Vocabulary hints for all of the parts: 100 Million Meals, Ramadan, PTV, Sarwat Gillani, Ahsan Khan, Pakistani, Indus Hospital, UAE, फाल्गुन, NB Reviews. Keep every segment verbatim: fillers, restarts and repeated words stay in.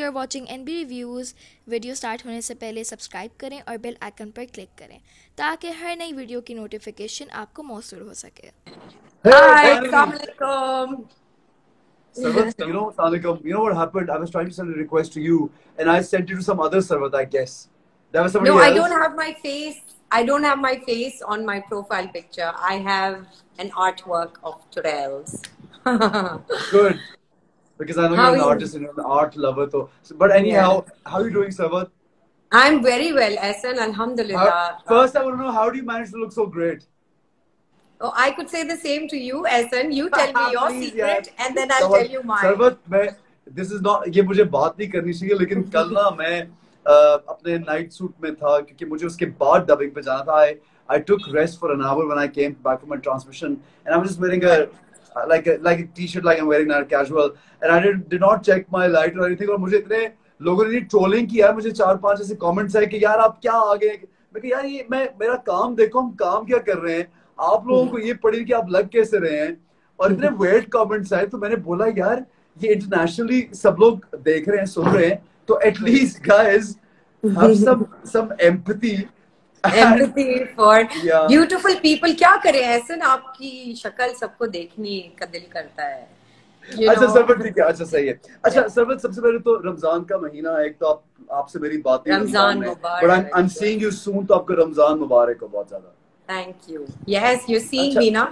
you are watching N B Reviews, video start होने से पहले सब्सक्राइब करें और बेल आइकन पर क्लिक करें ताकि हर नई वीडियो की नोटिफिकेशन आपको मौसूल हो सके। Hi, assalamu alaikum. Sarwat, you know, assalamu alaikum. You know what happened? I was trying to send a request to you, and I sent it to some other Sarwat, I guess. That was somebody else. No, I don't have my face. I don't have my face on my profile picture. I have an artwork of Turel's. Good. Because I know how you're an you? artist and you're an art lover, so but anyhow, yeah. How are you doing, Sarwat? I'm very well, Ahsan, alhamdulillah. How, first, I want to know, how do you manage to look so great? Oh, I could say the same to you, Ahsan. You tell me your Please, secret, yeah. and then I'll Sarwat, tell you mine. Sarwat, मैं this is not ये मुझे बात नहीं करनी चाहिए, लेकिन कल ना मैं अपने night suit में था क्योंकि मुझे उसके बाद dubbing पे जाना था. I I took rest for an hour when I came back from my transmission, and I was just wearing a like a, like a t-shirt like I'm wearing now, casual, and I did did not check my light or anything. और मुझे इतने लोगों ने trolling की यार, मुझे चार पांच ऐसे कमेंट्स आए कि यार आप क्या आ गए। मैं कहा यार ये मैं मेरा काम देखो, हम काम क्या कर रहे हैं, आप लोगों को ये पड़ी कि आप लग कैसे रहे हैं। और इतने वेट कमेंट्स आए तो मैंने बोला यार ये इंटरनेशनली सब लोग देख रहे हैं, सुन रहे हैं, तो at least guys have some some empathy Empathy for yeah. beautiful people. क्या करें Ahsan, आपकी शक्ल सबको देखने का दिल करता है। अच्छा सरवत, ठीक है, अच्छा सही है। अच्छा सरवत, सबसे पहले तो रमजान का महीना है, एक तो आप आपसे मेरी बात नहीं, रमजान मुबारक। But I'm, I'm seeing you soon, तो आपको रमजान मुबारक हो बहुत ज़्यादा। Thank you. Yes, you're seeing me ना?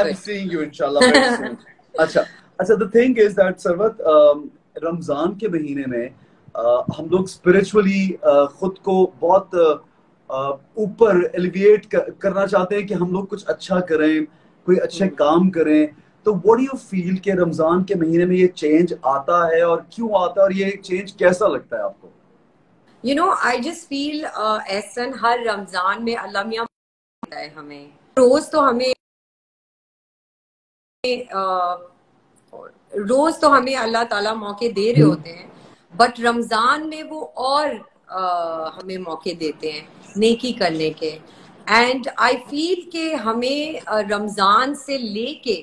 I'm seeing you inshallah very soon. अच्छा अच्छा, the thing is that Sarwat, Ramzan के महीने में हम लोग spiritually खुद को बहुत ऊपर uh, एलिवेट कर, करना चाहते हैं कि हम लोग कुछ अच्छा करें, कोई अच्छे काम करें। तो व्हाट डू यू फील कि रमजान के महीने में ये चेंज आता है और क्यों आता है, और ये चेंज कैसा लगता है आपको? You know I just feel Ahsan, हर रमजान में अल्लाह मियां मिलता है हमें। रोज तो हमें uh, रोज तो हमें अल्लाह ताला मौके दे रहे होते हैं, बट रमजान में वो और Uh, हमें मौके देते हैं नेकी करने के। एंड आई फील के हमें रमज़ान से लेके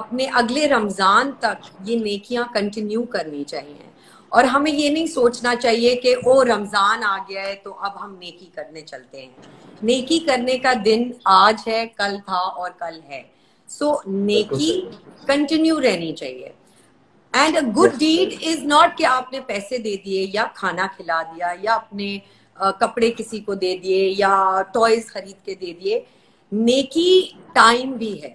अपने अगले रमज़ान तक ये नेकियां कंटिन्यू करनी चाहिए, और हमें ये नहीं सोचना चाहिए कि ओ रमज़ान आ गया है तो अब हम नेकी करने चलते हैं। नेकी करने का दिन आज है, कल था और कल है, सो so, नेकी कंटिन्यू रहनी चाहिए। And a good deed is not कि आपने पैसे दे दिए या खाना खिला दिया या अपने uh, कपड़े किसी को दे दिए या टॉयज खरीद के दे दिए। नेकी टाइम भी है,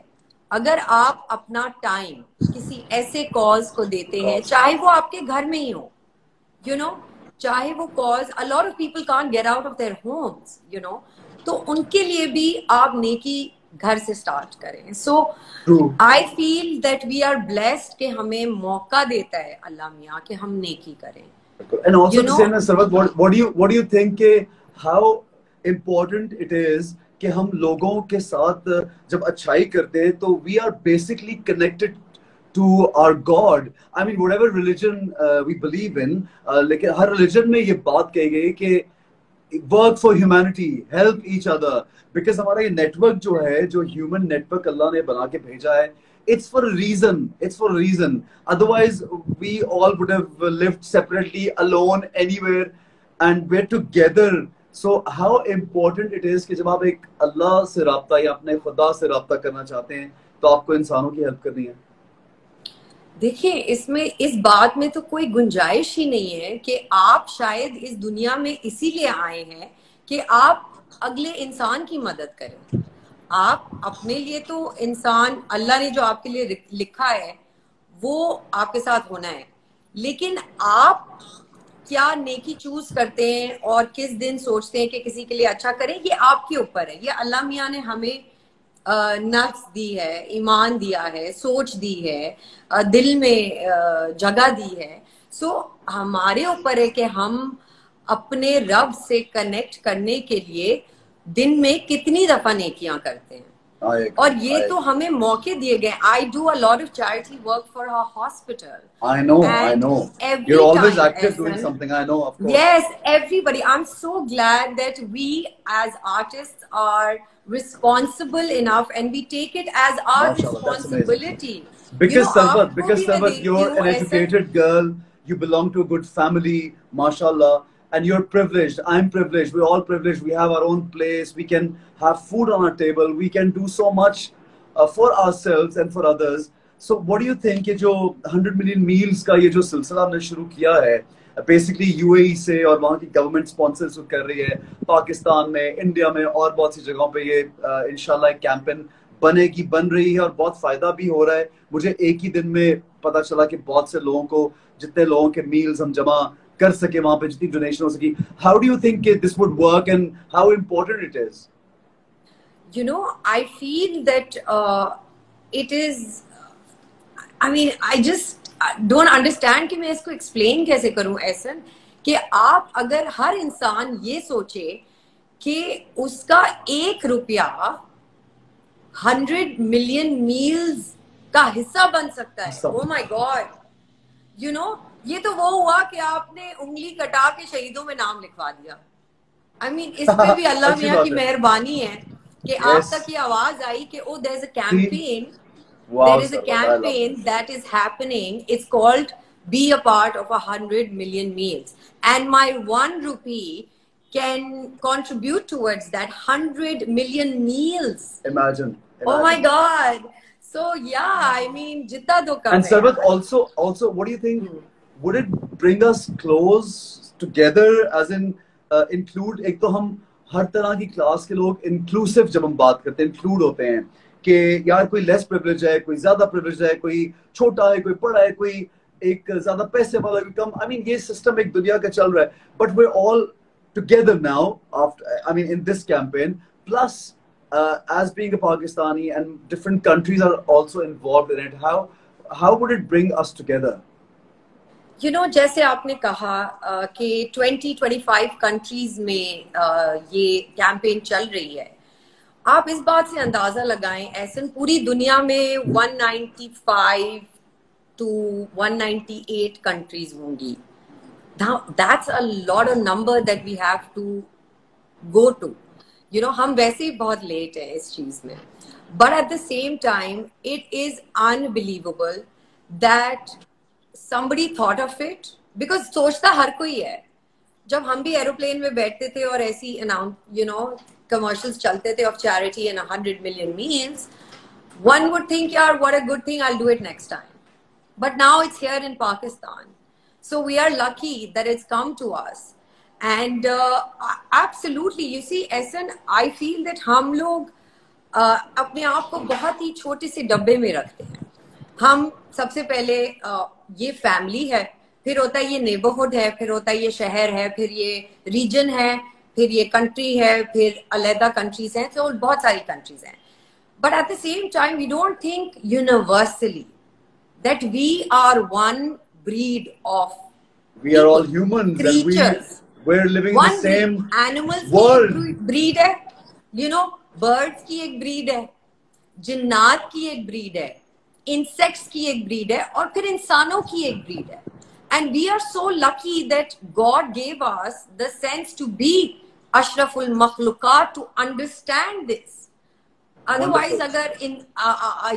अगर आप अपना टाइम किसी ऐसे कॉज को देते हैं, चाहे वो आपके घर में ही हो, यू you नो know, चाहे वो cause, a lot of people can't get out of their homes, you know, तो उनके लिए भी आप नेकी घर से स्टार्ट करें। So I feel that we are blessed कि हमें मौका देता है अल्लाह मियां कि हम नेकी करें। And also the same Sarwat, what do you what do you think के हाउ इम्पोर्टेंट इट इज कि हम लोगों के साथ जब अच्छाई करते हैं तो we are basically connected to our God. I mean whatever religion we believe in, लेकिन हर रिलीजन में ये बात कही गई कि work for humanity, help each other, because हमारा ये नेटवर्क जो है, जो ह्यूमन नेटवर्क अल्लाह ने बना के भेजा है, it's for reason, it's for reason, otherwise we all would have lived separately, alone, anywhere, and we are together. So how important it is कि जब आप एक अल्लाह से रब्ता या अपने खुदा से रब्ता करना चाहते हैं तो आपको इंसानों की हेल्प करनी है। देखिए, इसमें इस बात में तो कोई गुंजाइश ही नहीं है कि आप शायद इस दुनिया में इसीलिए आए हैं कि आप अगले इंसान की मदद करें। आप अपने लिए तो इंसान, अल्लाह ने जो आपके लिए लिखा है वो आपके साथ होना है, लेकिन आप क्या नेकी चूज करते हैं और किस दिन सोचते हैं कि किसी के लिए अच्छा करें, ये आपके ऊपर है। ये अल्लाह मियां ने हमें नफ्स दी है, ईमान दिया है, सोच दी है, दिल में जगह दी है। सो so, हमारे ऊपर है कि हम अपने रब से कनेक्ट करने के लिए दिन में कितनी दफा नेकियां करते हैं। आएक, और ये आएक. तो हमें मौके दिए गए। I do a lot of charity work for a hospital. I know I know you are always active doing something. I know, of course, yes, everybody. I am so glad that we as artists are responsible enough and we take it as our Mashallah, responsibility, because you know, Sarwat, because Sarwat, you're an educated girl, you belong to a good family, mashallah, and you're privileged. I'm privileged. We're all privileged. We have our own place. We can have food on our table. We can do so much uh, for ourselves and for others. So what do you think? ये जो one hundred million meals का ये जो सिलसिला हमने शुरू किया है, basically U A E से और वहाँ की government sponsors कर रही है, पाकिस्तान में, इंडिया में और बहुत सी जगहों पे ये इंशाल्लाह कैंपेन बनेगी, बन रही है और बहुत फायदा भी हो रहा है। मुझे एक ही दिन में पता चला कि बहुत से लोगों को, जितने लोगों के meals हम जमा कर सके वहाँ पे, जितनी डोनेशन हो सकी। How do you think this would work and how important it is? You know, I feel that uh, it is. I mean, I just don't understand कि मैं इसको explain कैसे करूं ऐसन कि आप अगर हर इंसान ये सोचे कि उसका एक रुपया हंड्रेड मिलियन मील्स का हिस्सा बन सकता है। Oh my God, you know, ये तो वो हुआ कि आपने उंगली कटा के शहीदों में नाम लिखवा दिया। I mean, इस पे भी अल्लाह मियां की मेहरबानी है कि yes. आप तक ये आवाज आई कि oh, there's a campaign. Wow, there is a campaign that is happening. It's called "Be a Part of a Hundred Million Meals," and my one rupee can contribute towards that hundred million meals. Imagine, imagine. Oh my God! So yeah, I mean, jitna do kam. And Sarwat, also, also, what do you think? Would it bring us close together? As in, uh, include. एक तो हम हर तरह की class के लोग inclusive जब हम बात करते हैं, include होते हैं. कि यार कोई लेस प्रिविलेज है, कोई ज्यादा प्रिविलेज है, कोई छोटा है, कोई बड़ा है, कोई एक ज्यादा पैसे वाला, कोई कम। आई मीन ये सिस्टम एक दुनिया का चल रहा है, but we all together now after, I mean in this campaign, plus as being a Pakistani and different countries are also involved in it, how how would it bring us together? You know, जैसे आपने कहा uh, कि twenty, twenty five countries में uh, ये campaign चल रही है। आप इस बात से अंदाजा लगाएं ऐसन पूरी दुनिया में one ninety-five to one ninety-eight countries होंगी। That's a lot of number that we have to go to, you know. हम वैसे ही बहुत लेट हैं इस चीज में, but at the same time it is unbelievable that somebody thought of it, because सोचता हर कोई है। जब हम भी एरोप्लेन में बैठते थे और ऐसी announce, you know, commercials chalte the of charity and one hundred million meals, one would think, yaar, what a good thing, I'll do it next time. But now it's here in Pakistan, so we are lucky that it's come to us. And uh, absolutely, you see, Ahsan, I feel that hum log uh, apne aap ko bahut hi chote se dabbe mein rakhte hain. Hum sabse pehle uh, ye family hai, fir hota hai ye neighborhood hai, fir hota hai ye shahar hai, fir ye region hai, फिर ये country है, फिर अलहदा countries हैं, तो बहुत सारी countries हैं। But at the same time we don't think universally that we are one breed of, we are all human creatures, we are living in the same animals world. Breed है, you know, birds की एक breed है, जिन्नात की एक breed है, insects की एक ब्रीड है, और फिर इंसानों की एक ब्रीड है। And we are so lucky that God gave us the sense to be ashraful makhluqat, to understand this. Otherwise, अगर इन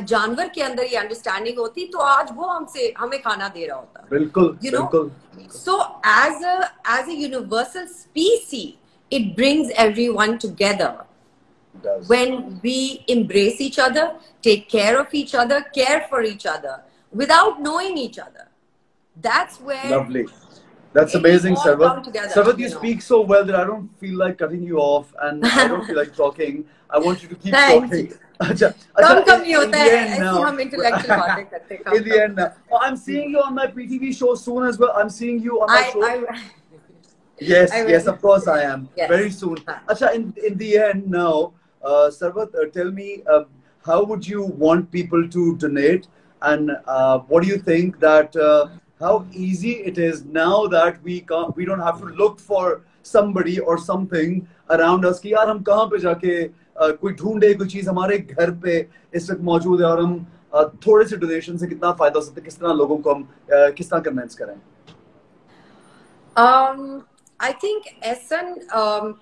जानवर के अंदर ये understanding होती, तो आज वो हमसे हमें खाना दे रहा होता। बिल्कुल, you know? बिल्कुल, बिल्कुल। So as a as a universal species, it brings everyone together. It does. When we embrace each other, take care of each other, care for each other, without knowing each other. That's where. Lovely. That's amazing, Sarwat. Sarwat, you, you know. speak so well that I don't feel like cutting you off, and I don't feel like talking. I want you to keep talking. Acha, acha. Kam hi hota hai. Aise hum intellectual baatein karte hain. In the end, oh, I'm seeing you on my P T V show soon as well. I'm seeing you on my I, show. I, yes, I yes, of course I am. Yes. Very soon. Acha, in in the end now, uh, Sarwat, uh, tell me, uh, how would you want people to donate, and uh, what do you think that? Uh, How easy it is now that we can't, we don't have to look for somebody or something around us कि यार हम कहाँ पे जाके uh, कोई ढूंढे, कोई चीज हमारे घर पे इस वक्त मौजूद है, और हम uh, थोड़े से डोनेशन से कितना फायदा हो सकता है, किस तरह लोगों को हम uh, किस तरह कन्विंस करें? um, I think Ahsan, um,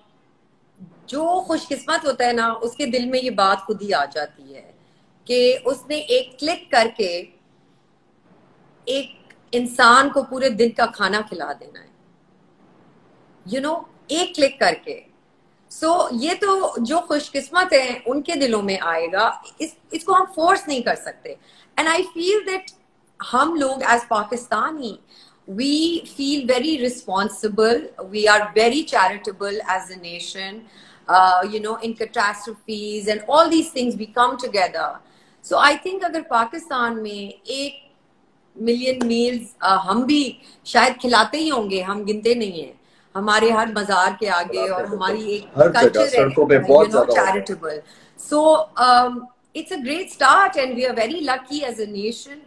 जो खुशकिस्मत होता है ना, उसके दिल में ये बात खुद ही आ जाती है कि उसने एक क्लिक करके एक इंसान को पूरे दिन का खाना खिला देना है, यू you नो know, एक क्लिक करके। सो so, ये तो जो खुशकिस्मत हैं उनके दिलों में आएगा, इस इसको हम फोर्स नहीं कर सकते। एंड आई फील दैट हम लोग as Pakistani we feel very responsible, we are very charitable as a nation, uh, you know, in catastrophes and all these things we come together. So I think agar Pakistan mein एक million meals uh, हम भी शायद खिलाते ही होंगे, हम गिनते नहीं है, हमारे हर बाजार के आगे और हमारी एक culture charitable. So um, it's a great start and we are very lucky as a nation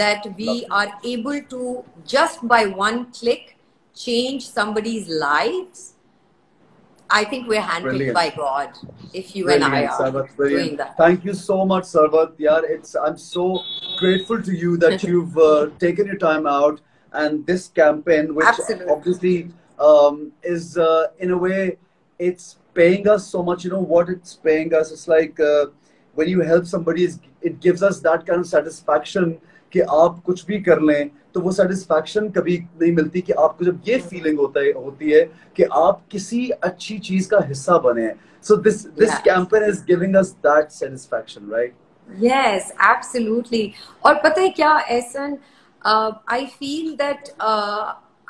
that we are able to just by one click change somebody's lives. I think we're handpicked by God. If you brilliant, and I are Sarwat, doing that, thank you so much, Sarwat. Yaar, it's I'm so grateful to you that you've uh, taken your time out and this campaign, which absolutely. obviously um, is uh, in a way it's paying us so much. You know what it's paying us? It's like uh, when you help somebody, it gives us that kind of satisfaction. कि आप कुछ भी कर लें तो वो satisfaction कभी नहीं मिलती कि आपको जब ये फीलिंग होता है होती है कि आप किसी अच्छी चीज का हिस्सा बने। So this this campaign is giving us that satisfaction, right? Yes, absolutely. और पता है क्या एहसन, आई फील दैट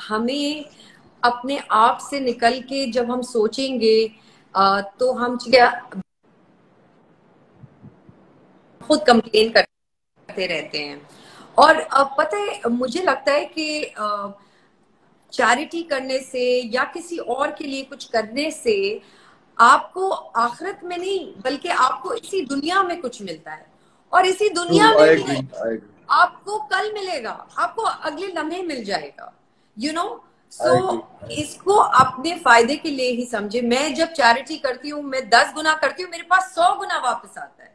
हमें अपने आप से निकल के जब हम सोचेंगे uh, तो हम खुद कंप्लेन करते रहते हैं। और पता है, मुझे लगता है कि चैरिटी करने से या किसी और के लिए कुछ करने से आपको आखिरत में नहीं बल्कि आपको इसी दुनिया में कुछ मिलता है, और इसी दुनिया oh, में भी आपको कल मिलेगा, आपको अगले लम्हे मिल जाएगा, यू नो। सो इसको अपने फायदे के लिए ही समझे। मैं जब चैरिटी करती हूँ मैं दस गुना करती हूँ, मेरे पास सौ गुना वापस आता है।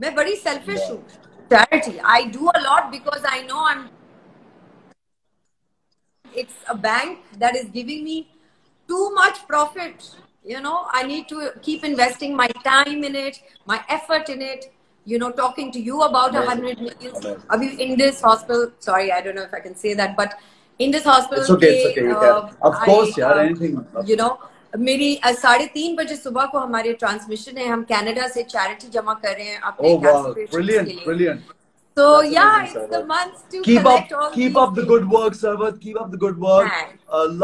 मैं बड़ी सेल्फिश हूँ। yeah. Charity. I do a lot because I know I'm. It's a bank that is giving me too much profit. You know, I need to keep investing my time in it, my effort in it. You know, talking to you about a hundred millions. Abhi Indus Hospital. Sorry, I don't know if I can say that, but Indus Hospital. It's okay. It's okay. Uh, of course, yeah. Uh, anything. You know. मेरी साढ़े तीन बजे सुबह को हमारे transmission है, हम Canada से चैरिटी जमा कर रहे हैं अपने कैंसर के लिए। So yeah, it's the months to collect all. Keep up the good work, Sarwat. Keep up the good work.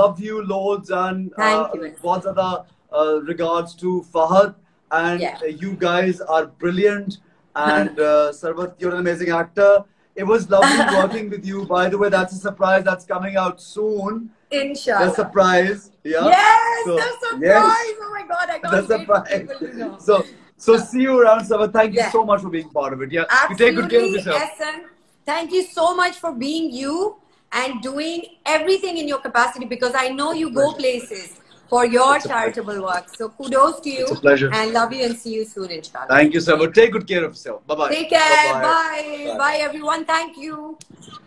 Love you loads and बहुत ज़्यादा regards to Fahad and you guys are brilliant and Sarwat, you're an amazing actor. It was lovely working with you. By the way, that's a surprise that's coming out soon. Inshallah. The surprise. Yeah. Yes, so, the surprise. Yes. Oh my God, I can't wait for people to know. So, so see you around, Sarwat. Thank yeah. you so much for being part of it. Yeah. Absolutely. You take good care of yourself. Yes, thank you so much for being you and doing everything in your capacity, because I know you go places for your it's charitable work. So kudos to you. It's a pleasure. And love you and see you soon, inshallah. Thank you, Sarwat. Take good care of yourself. Bye bye. Take care. Bye bye, bye. bye. bye everyone. Thank you.